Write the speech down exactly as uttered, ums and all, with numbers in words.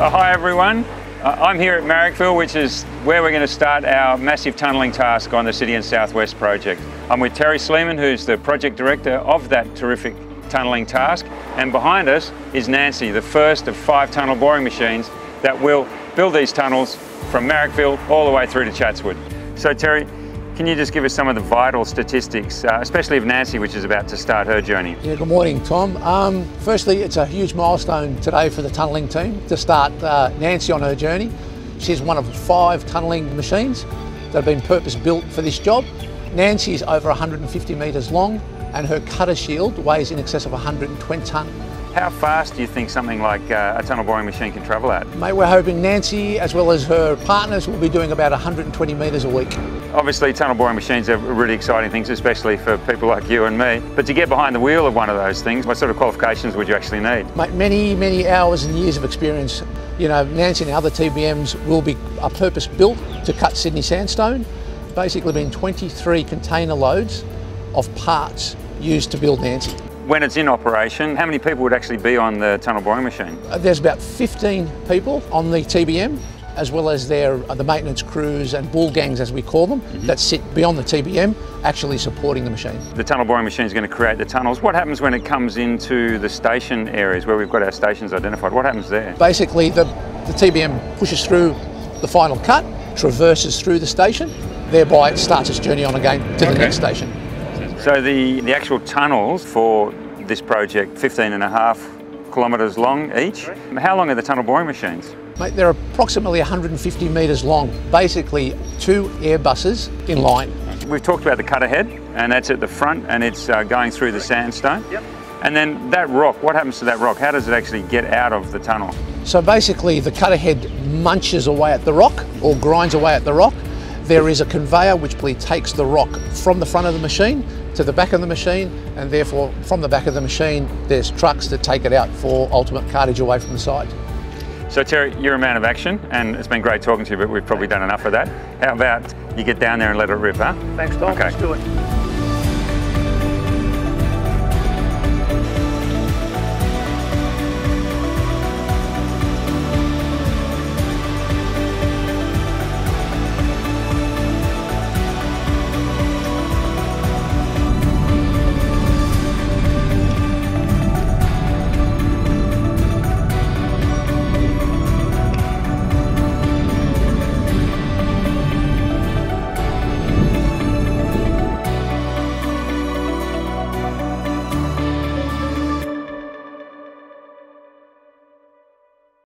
Uh, hi everyone, uh, I'm here at Marrickville, which is where we're going to start our massive tunnelling task on the City and Southwest project. I'm with Terry Sleeman, who's the project director of that terrific tunnelling task, and behind us is Nancy, the first of five tunnel boring machines that will build these tunnels from Marrickville all the way through to Chatswood. So Terry, can you just give us some of the vital statistics, uh, especially of Nancy, which is about to start her journey? Yeah, good morning, Tom. Um, firstly, it's a huge milestone today for the tunnelling team to start uh, Nancy on her journey. She's one of five tunnelling machines that have been purpose-built for this job. Nancy is over one hundred fifty metres long and her cutter shield weighs in excess of one hundred twenty tonne. How fast do you think something like uh, a tunnel boring machine can travel at? Mate, we're hoping Nancy, as well as her partners, will be doing about one hundred twenty metres a week. Obviously, tunnel boring machines are really exciting things, especially for people like you and me. But to get behind the wheel of one of those things, what sort of qualifications would you actually need? Mate, many, many hours and years of experience. You know, Nancy and other T B Ms will be a purpose-built to cut Sydney sandstone. Basically, been twenty-three container loads of parts used to build Nancy. When it's in operation, how many people would actually be on the tunnel boring machine? There's about fifteen people on the T B M, as well as their the maintenance crews and bull gangs, as we call them, mm-hmm. that sit beyond the T B M, actually supporting the machine. The tunnel boring machine is going to create the tunnels. What happens when it comes into the station areas where we've got our stations identified? What happens there? Basically, the, the T B M pushes through the final cut, traverses through the station, thereby it starts its journey on again to okay. the next station. So the, the actual tunnels for this project, fifteen and a half kilometres long each. How long are the tunnel boring machines? Mate, they're approximately one hundred fifty metres long, basically two Airbuses in line. We've talked about the cutter head, and that's at the front, and it's uh, going through the sandstone. Yep. And then that rock, what happens to that rock? How does it actually get out of the tunnel? So basically the cutter head munches away at the rock, or grinds away at the rock. There is a conveyor which takes the rock from the front of the machine to the back of the machine, and therefore from the back of the machine there's trucks that take it out for ultimate cartage away from the site. So Terry, you're a man of action, and it's been great talking to you, but we've probably done enough of that. How about you get down there and let it rip, huh? Thanks, Tom. Okay. Let's do it.